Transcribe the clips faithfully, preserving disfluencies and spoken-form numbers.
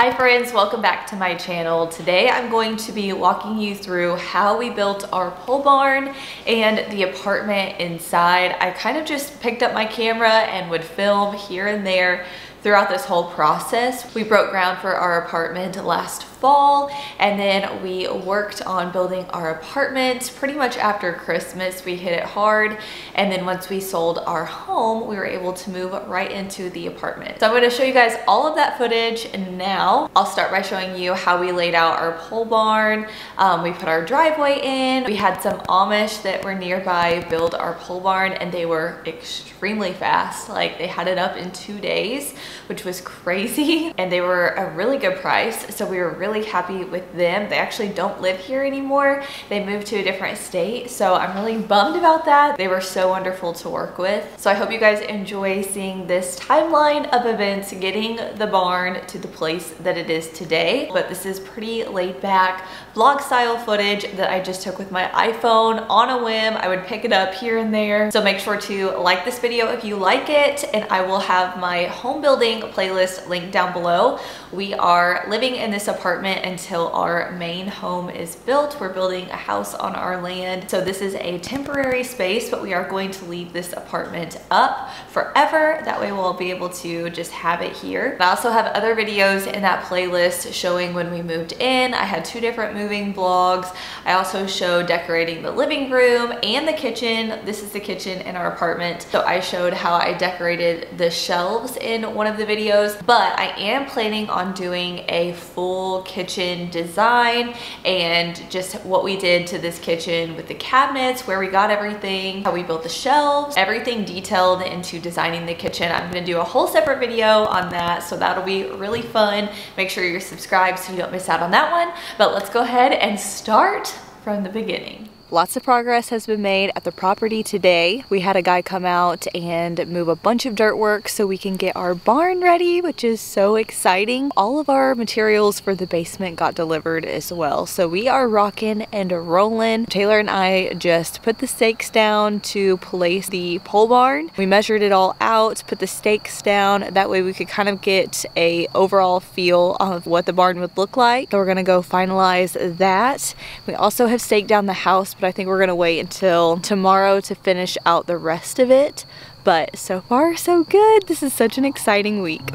Hi friends, welcome back to my channel. Today I'm going to be walking you through how we built our pole barn and the apartment inside. I kind of just picked up my camera and would film here and there throughout this whole process. We broke ground for our apartment last fall, and then we worked on building our apartment pretty much after Christmas. We hit it hard, and then once we sold our home, we were able to move right into the apartment. So I'm going to show you guys all of that footage, and now I'll start by showing you how we laid out our pole barn. Um, we put our driveway in. We had some Amish that were nearby build our pole barn, and they were extremely fast. Like, they had it up in two days, which was crazy, and they were a really good price, so we were really Really happy with them. They actually don't live here anymore. They moved to a different state, so I'm really bummed about that. They were so wonderful to work with. So I hope you guys enjoy seeing this timeline of events getting the barn to the place that it is today. But this is pretty laid back vlog style footage that I just took with my iPhone on a whim. I would pick it up here and there. So make sure to like this video if you like it, and I will have my home building playlist linked down below. We are living in this apartment until our main home is built. We're building a house on our land. So this is a temporary space, but we are going to leave this apartment up forever. That way we'll be able to just have it here. I also have other videos in that playlist showing when we moved in. I had two different moving vlogs. I also showed decorating the living room and the kitchen. This is the kitchen in our apartment. So I showed how I decorated the shelves in one of the videos, but I am planning on doing a full kitchen design and just what we did to this kitchen with the cabinets, where we got everything, how we built the shelves, everything detailed into designing the kitchen. I'm going to do a whole separate video on that, so that'll be really fun. Make sure you're subscribed so you don't miss out on that one, but let's go ahead and start from the beginning. Lots of progress has been made at the property today. We had a guy come out and move a bunch of dirt work so we can get our barn ready, which is so exciting. All of our materials for the basement got delivered as well. So we are rocking and rolling. Taylor and I just put the stakes down to place the pole barn. We measured it all out, put the stakes down. That way we could kind of get a overall feel of what the barn would look like. So we're gonna go finalize that. We also have staked down the house, but I think we're gonna wait until tomorrow to finish out the rest of it. But so far, so good. This is such an exciting week.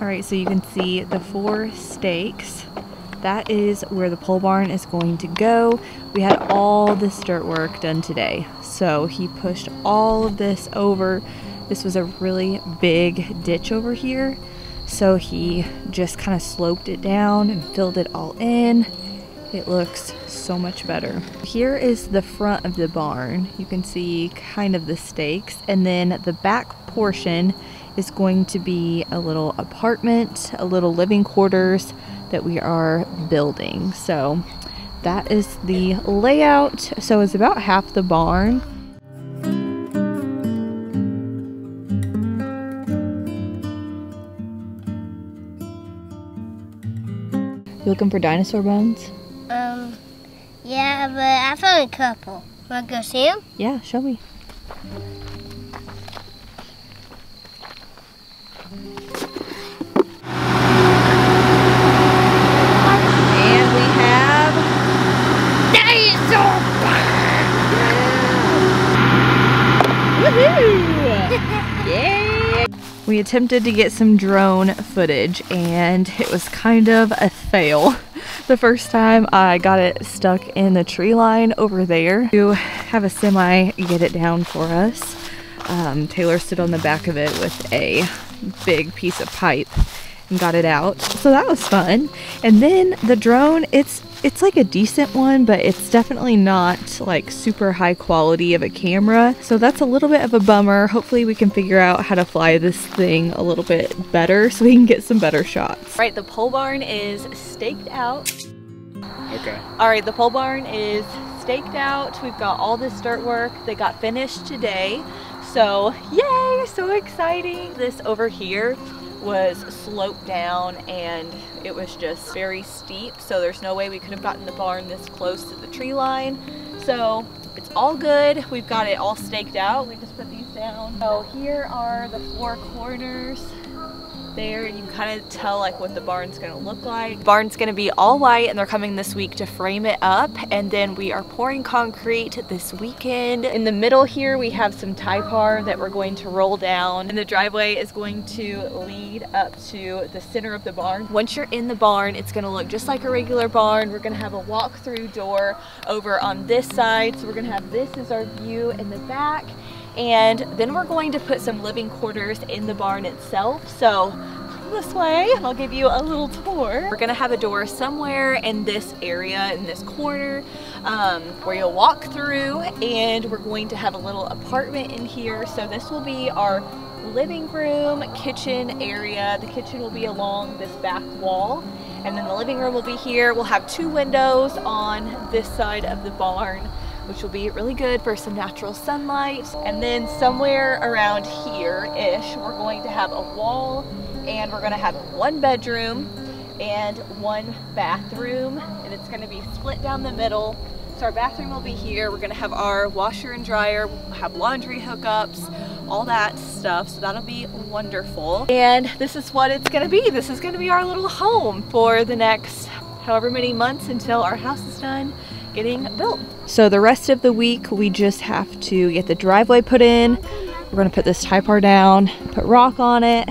All right, so you can see the four stakes. That is where the pole barn is going to go. We had all this dirt work done today. So he pushed all of this over. This was a really big ditch over here. So he just kind of sloped it down and filled it all in. It looks so much better. Here is the front of the barn. You can see kind of the stakes, and then the back portion is going to be a little apartment, a little living quarters that we are building. So that is the layout. So it's about half the barn. You looking for dinosaur bones? Um, yeah, but I found a couple. Want to go see them? Yeah, show me. And we have dinosaur bones! Yeah. Woohoo! Yeah! We attempted to get some drone footage, and it was kind of a fail. The first time I got it stuck in the tree line over there. To have a semi get it down for us. Um, Taylor stood on the back of it with a big piece of pipe and got it out. So that was fun. And then the drone, it's it's like a decent one, but it's definitely not like super high quality of a camera. So that's a little bit of a bummer. Hopefully we can figure out how to fly this thing a little bit better so we can get some better shots. All right, the pole barn is staked out. Okay. All right, the pole barn is staked out. We've got all this dirt work that got finished today. So yay, so exciting. This over here was sloped down, and it was just very steep, so there's no way we could have gotten the barn this close to the tree line. So it's all good. We've got it all staked out. We just put these down. So here are the four corners. There you can kind of tell like what the barn's gonna look like. The barn's gonna be all white and they're coming this week to frame it up, and then we are pouring concrete this weekend. In the middle here we have some tie par that we're going to roll down, and the driveway is going to lead up to the center of the barn. Once you're in the barn, it's gonna look just like a regular barn. We're gonna have a walk-through door over on this side, so we're gonna have this as our view in the back. And then we're going to put some living quarters in the barn itself. So this way, I'll give you a little tour. We're gonna have a door somewhere in this area, in this corner, um, where you'll walk through, and we're going to have a little apartment in here. So this will be our living room, kitchen area. The kitchen will be along this back wall, and then the living room will be here. We'll have two windows on this side of the barn, which will be really good for some natural sunlight. And then somewhere around here-ish, we're going to have a wall, and we're gonna have one bedroom and one bathroom, and it's gonna be split down the middle. So our bathroom will be here. We're gonna have our washer and dryer, we'll have laundry hookups, all that stuff, so that'll be wonderful. And this is what it's gonna be. This is gonna be our little home for the next however many months until our house is done getting built. So the rest of the week we just have to get the driveway put in. We're gonna put this tie par down, put rock on it.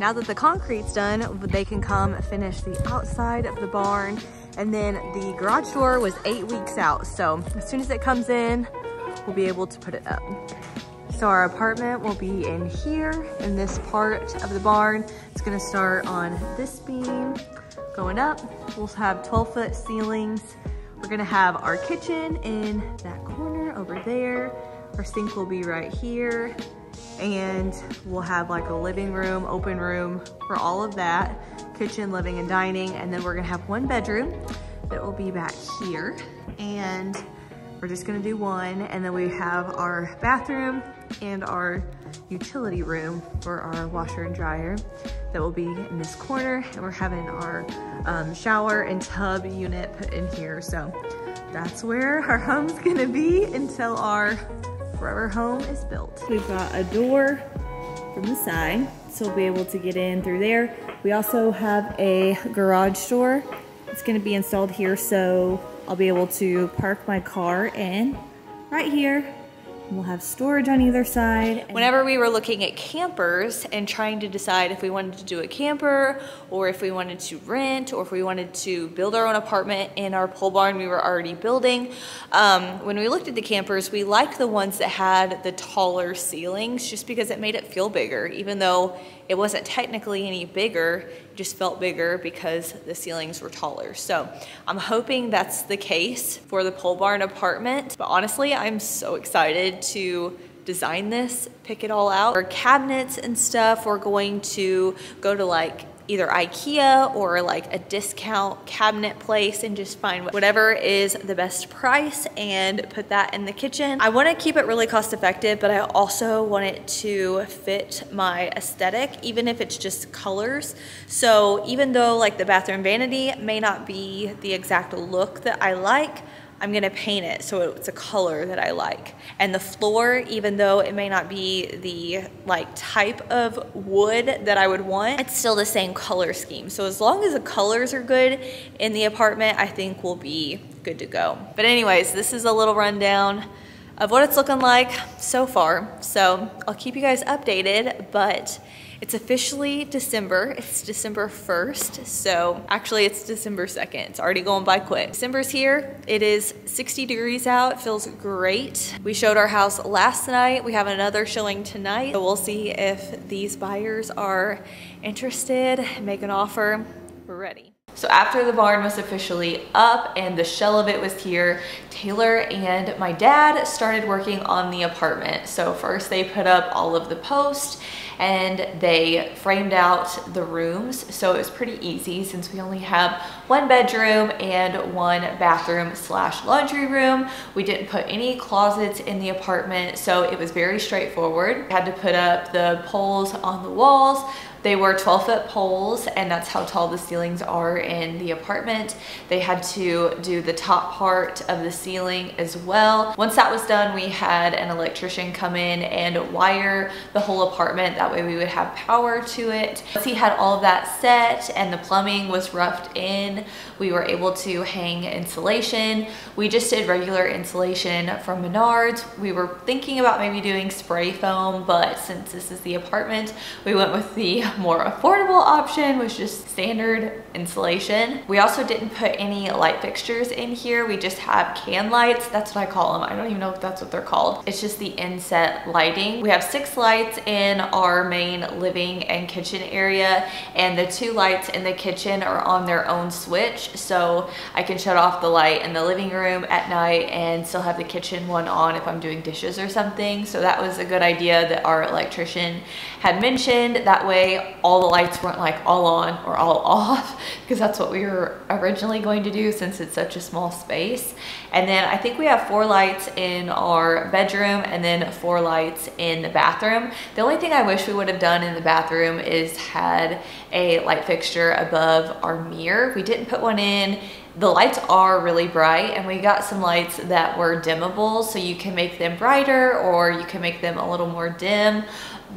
Now that the concrete's done, they can come finish the outside of the barn. And then the garage door was eight weeks out, so as soon as it comes in, we'll be able to put it up. So our apartment will be in here, in this part of the barn. It's gonna start on this beam, going up. We'll have twelve foot ceilings. We're gonna have our kitchen in that corner over there. Our sink will be right here. And we'll have like a living room, open room for all of that, kitchen, living, and dining. And then we're gonna have one bedroom that will be back here. And we're just gonna do one. And then we have our bathroom and our utility room for our washer and dryer that will be in this corner. And we're having our um, shower and tub unit put in here. So that's where our home's gonna be until our forever home is built. We've got a door from the side, so we'll be able to get in through there. We also have a garage door. It's gonna be installed here, so I'll be able to park my car in right here. We'll have storage on either side. Whenever we were looking at campers and trying to decide if we wanted to do a camper or if we wanted to rent or if we wanted to build our own apartment in our pole barn we were already building, um, when we looked at the campers, we liked the ones that had the taller ceilings just because it made it feel bigger. Even though it wasn't technically any bigger, it just felt bigger because the ceilings were taller. So I'm hoping that's the case for the pole barn apartment. But honestly, I'm so excited to design this, pick it all out. Our cabinets and stuff, we're going to go to like either IKEA or like a discount cabinet place and just find whatever is the best price and put that in the kitchen. I wanna keep it really cost effective, but I also want it to fit my aesthetic, even if it's just colors. So even though like the bathroom vanity may not be the exact look that I like, I'm gonna paint it so it's a color that I like. And the floor, even though it may not be the like type of wood that I would want, it's still the same color scheme. So as long as the colors are good in the apartment, I think we'll be good to go. But anyways, this is a little rundown of what it's looking like so far. So I'll keep you guys updated, but It's officially December. It's December first. So actually it's December second. It's already going by quick. December's here. It is sixty degrees out. It feels great. We showed our house last night. We have another showing tonight. So we'll see if these buyers are interested, make an offer. We're ready. So after the barn was officially up and the shell of it was here, Taylor and my dad started working on the apartment. So first they put up all of the posts and they framed out the rooms. So it was pretty easy since we only have one bedroom and one bathroom slash laundry room. We didn't put any closets in the apartment, so it was very straightforward. We had to put up the poles on the walls. They were twelve foot poles, and that's how tall the ceilings are in the apartment. They had to do the top part of the ceiling as well. Once that was done, we had an electrician come in and wire the whole apartment. That way we would have power to it. Once he had all of that set and the plumbing was roughed in, we were able to hang insulation. We just did regular insulation from Menards. We were thinking about maybe doing spray foam, but since this is the apartment, we went with the more affordable option, which is standard insulation. We also didn't put any light fixtures in here. We just have can lights. That's what I call them. I don't even know if that's what they're called. It's just the inset lighting. We have six lights in our main living and kitchen area, and the two lights in the kitchen are on their own switch, so I can shut off the light in the living room at night and still have the kitchen one on if I'm doing dishes or something. So that was a good idea that our electrician had mentioned. That way all the lights weren't like all on or all off, because that's what we were originally going to do since it's such a small space. And then I think we have four lights in our bedroom and then four lights in the bathroom. The only thing I wish we would have done in the bathroom is had a light fixture above our mirror. We didn't put one in. The lights are really bright, and we got some lights that were dimmable, so you can make them brighter or you can make them a little more dim.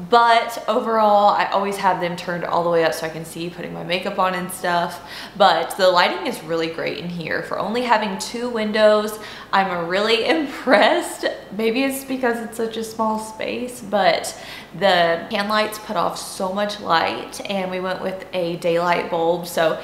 But overall, I always have them turned all the way up so I can see putting my makeup on and stuff. But the lighting is really great in here. For only having two windows, I'm really impressed. Maybe it's because it's such a small space, but the can lights put off so much light, and we went with a daylight bulb, so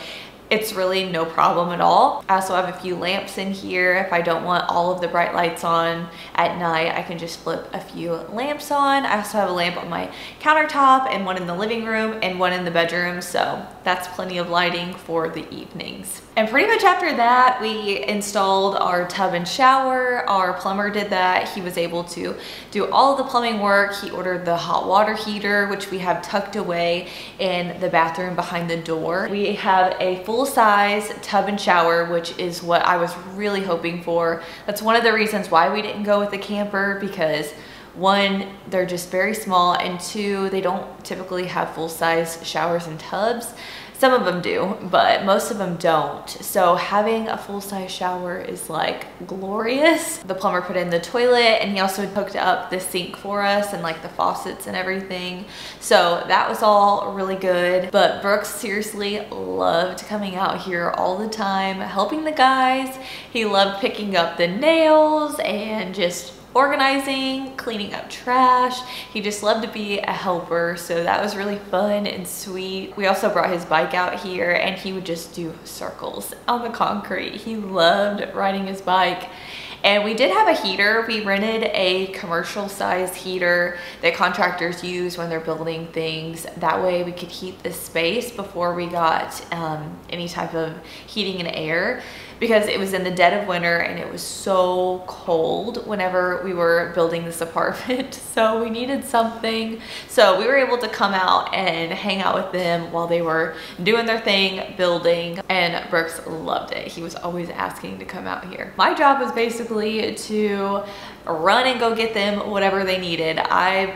it's really no problem at all. I also have a few lamps in here. If I don't want all of the bright lights on at night, I can just flip a few lamps on. I also have a lamp on my countertop and one in the living room and one in the bedroom. So that's plenty of lighting for the evenings. And pretty much after that, we installed our tub and shower. Our plumber did that. He was able to do all of the plumbing work. He ordered the hot water heater, which we have tucked away in the bathroom behind the door. We have a full size tub and shower, which is what I was really hoping for. That's one of the reasons why we didn't go with the camper, because one, they're just very small, and two, they don't typically have full size showers and tubs. Some of them do, but most of them don't. So having a full-size shower is like glorious. The plumber put in the toilet, and he also hooked up the sink for us and like the faucets and everything. So that was all really good. But Brooks seriously loved coming out here all the time, helping the guys. He loved picking up the nails and just organizing, cleaning up trash. He just loved to be a helper, so that was really fun and sweet. We also brought his bike out here, and he would just do circles on the concrete. He loved riding his bike. And we did have a heater. We rented a commercial size heater that contractors use when they're building things. That way we could heat the space before we got um, any type of heating and air, because it was in the dead of winter and it was so cold whenever we were building this apartment. So we needed something. So we were able to come out and hang out with them while they were doing their thing, building, and Brooks loved it. He was always asking to come out here. My job was basically to run and go get them whatever they needed. I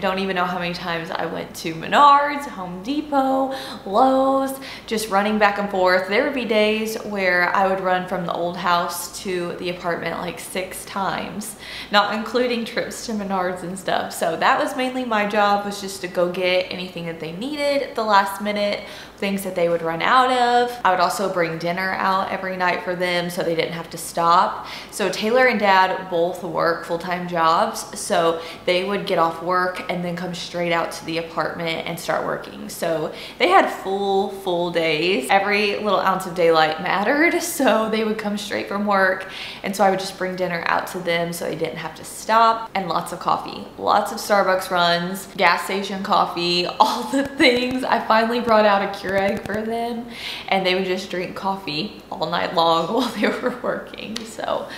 don't even know how many times I went to Menards, Home Depot, Lowe's, just running back and forth. There would be days where I would run from the old house to the apartment like six times, not including trips to Menards and stuff. So that was mainly my job, was just to go get anything that they needed at the last minute, things that they would run out of. I would also bring dinner out every night for them so they didn't have to stop. So Taylor and Dad both work full-time jobs, so they would get off work work and then come straight out to the apartment and start working. So they had full, full days. Every little ounce of daylight mattered. So they would come straight from work. And so I would just bring dinner out to them so I didn't have to stop, and lots of coffee, lots of Starbucks runs, gas station coffee, all the things. I finally brought out a Keurig for them and they would just drink coffee all night long while they were working. So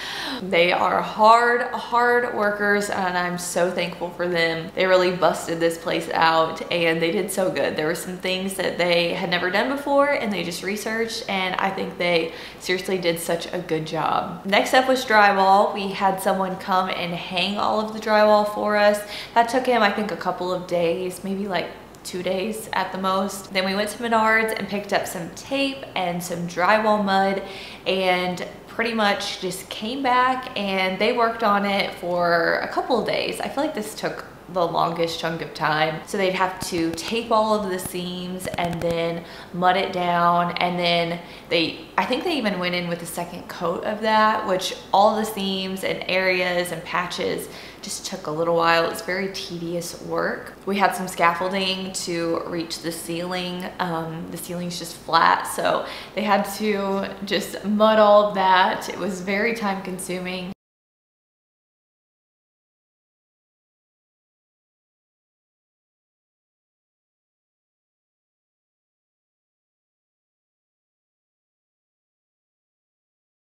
they are hard, hard workers and I'm so thankful for them. They really busted this place out and they did so good. There were some things that they had never done before and they just researched, and I think they seriously did such a good job. Next up was drywall. We had someone come and hang all of the drywall for us. That took him, I think, a couple of days, maybe like two days at the most. Then we went to Menards and picked up some tape and some drywall mud and pretty much just came back and they worked on it for a couple of days. I feel like this took the longest chunk of time. So they'd have to tape all of the seams and then mud it down, and then they, I think they even went in with a second coat of that, which all the seams and areas and patches just took a little while. It's very tedious work. We had some scaffolding to reach the ceiling. Um, the ceiling's just flat, so they had to just mud all of that. It was very time consuming.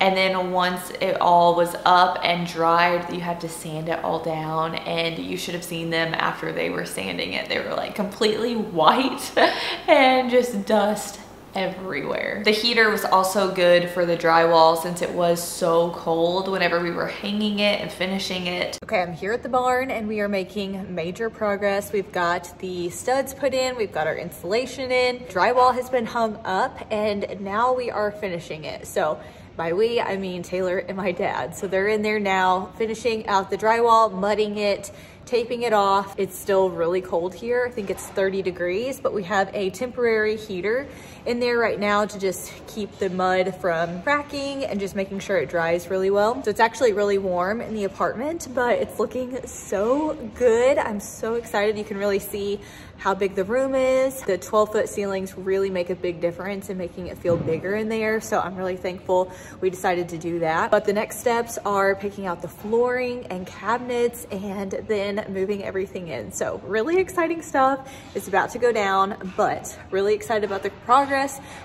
And then once it all was up and dried, you had to sand it all down, and you should have seen them after they were sanding it. They were like completely white and just dust everywhere. The heater was also good for the drywall since it was so cold whenever we were hanging it and finishing it. Okay, I'm here at the barn and we are making major progress. We've got the studs put in, we've got our insulation in, drywall has been hung up, and now we are finishing it. So by we, I mean Taylor and my dad. So they're in there now finishing out the drywall, mudding it, taping it off. It's still really cold here. I think it's thirty degrees, but we have a temporary heater in there right now to just keep the mud from cracking and just making sure it dries really well. So it's actually really warm in the apartment, but it's looking so good. I'm so excited. You can really see how big the room is. The twelve foot ceilings really make a big difference in making it feel bigger in there. So I'm really thankful we decided to do that. But the next steps are picking out the flooring and cabinets and then moving everything in. So really exciting stuff is about to go down, but really excited about the progress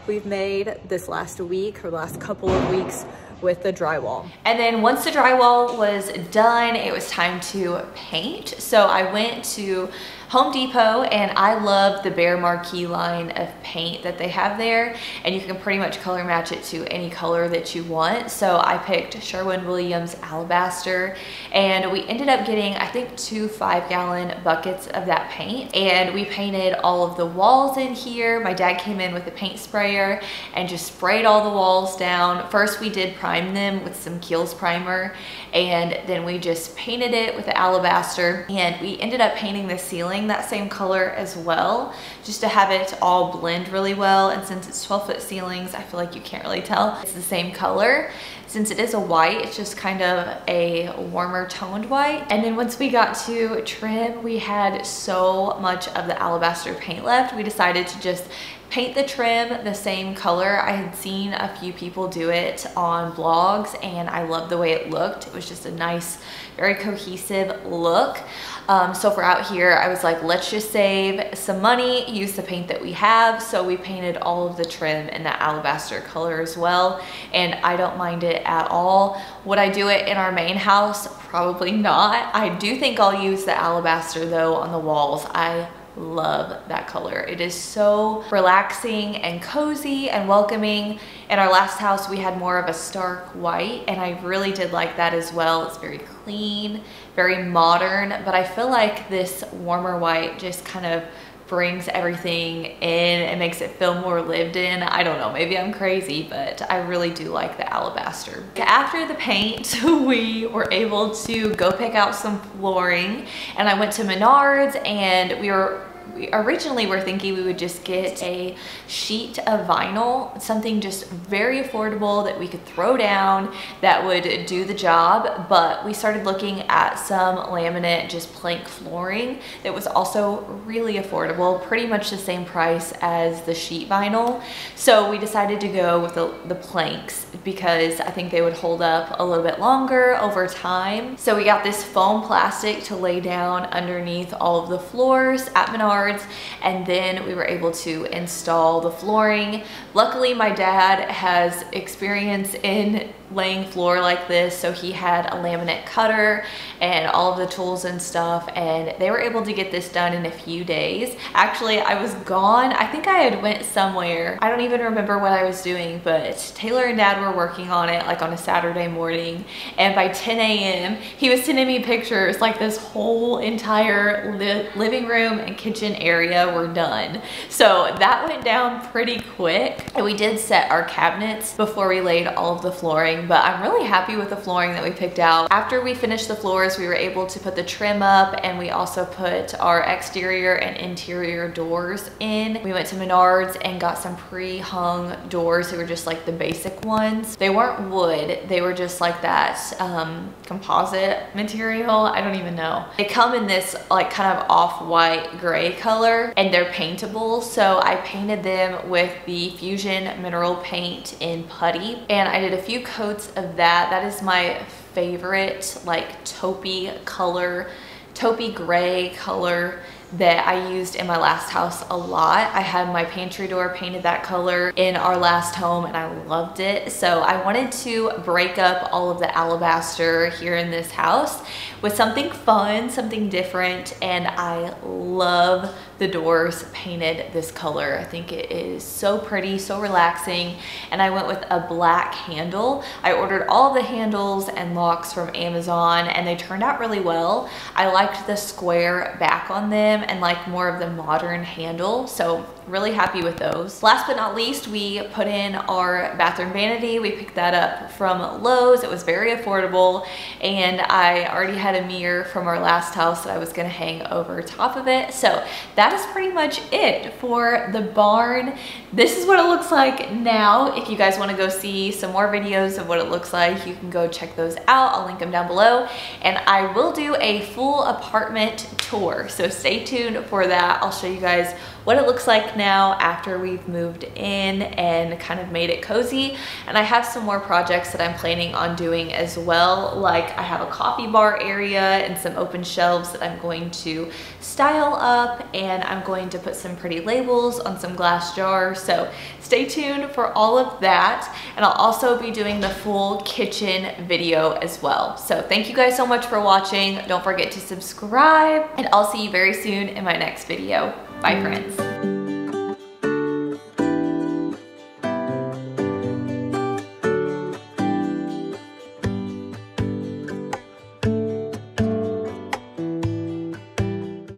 we've made this last week or last couple of weeks with the drywall. And then once the drywall was done, it was time to paint. So I went to Home Depot and I love the Behr Marquee line of paint that they have there, and you can pretty much color match it to any color that you want. So I picked Sherwin-Williams Alabaster and we ended up getting, I think, two five gallon buckets of that paint, and we painted all of the walls in here. My dad came in with a paint sprayer and just sprayed all the walls down. First we did prime them with some Kilz primer, and then we just painted it with the alabaster, and we ended up painting the ceiling that same color as well, just to have it all blend really well. And since it's twelve foot ceilings, I feel like you can't really tell it's the same color. Since it is a white, it's just kind of a warmer toned white. And then once we got to trim, we had so much of the alabaster paint left, we decided to just paint the trim the same color. I had seen a few people do it on blogs and I loved the way it looked. It was just a nice, very cohesive look. Um, so for out here, I was like, let's just save some money, use the paint that we have. So we painted all of the trim in that alabaster color as well. And I don't mind it at all. Would I do it in our main house? Probably not. I do think I'll use the alabaster though on the walls. I love that color. It is so relaxing and cozy and welcoming. In our last house, we had more of a stark white, and I really did like that as well. It's very clean, very modern, but I feel like this warmer white just kind of brings everything in and makes it feel more lived in. I don't know, maybe I'm crazy, but I really do like the alabaster. After the paint, we were able to go pick out some flooring, and I went to Menards and we were we originally were thinking we would just get a sheet of vinyl, something just very affordable that we could throw down that would do the job, but we started looking at some laminate, just plank flooring that was also really affordable, pretty much the same price as the sheet vinyl. So we decided to go with the, the planks because I think they would hold up a little bit longer over time. So we got this foam plastic to lay down underneath all of the floors at Menards, and then we were able to install the flooring. Luckily, my dad has experience in laying floor like this, so he had a laminate cutter and all of the tools and stuff, and they were able to get this done in a few days. Actually, I was gone. I think I had went somewhere. I don't even remember what I was doing, but Taylor and Dad were working on it like on a Saturday morning, and by ten a m he was sending me pictures like this whole entire li living room and kitchen area were done. So that went down pretty quick, and we did set our cabinets before we laid all of the flooring. But I'm really happy with the flooring that we picked out. After we finished the floors, we were able to put the trim up, and we also put our exterior and interior doors in. We went to Menards and got some pre-hung doors. They were just like the basic ones. They weren't wood. They were just like that um, composite material. I don't even know. They come in this like kind of off-white gray color, and they're paintable. So I painted them with the Fusion Mineral Paint in Putty, and I did a few coats of that. That is my favorite like taupey color, taupey gray color that I used in my last house a lot. I had my pantry door painted that color in our last home, and I loved it. So I wanted to break up all of the alabaster here in this house with something fun, something different, and I love the doors painted this color. I think it is so pretty, so relaxing, and I went with a black handle. I ordered all the handles and locks from Amazon, and they turned out really well. I liked the square back on them and like more of the modern handle, so really happy with those. Last but not least, we put in our bathroom vanity. We picked that up from Lowe's. It was very affordable, and I already had a mirror from our last house that I was gonna hang over top of it. So that is pretty much it for the barn. This is what it looks like now. If you guys wanna go see some more videos of what it looks like, you can go check those out. I'll link them down below, and I will do a full apartment tour. So stay tuned for that. I'll show you guys what it looks like now after we've moved in and kind of made it cozy. And I have some more projects that I'm planning on doing as well. Like I have a coffee bar area and some open shelves that I'm going to style up, and I'm going to put some pretty labels on some glass jars. So stay tuned for all of that. And I'll also be doing the full kitchen video as well. So thank you guys so much for watching. Don't forget to subscribe, and I'll see you very soon in my next video. Bye friends.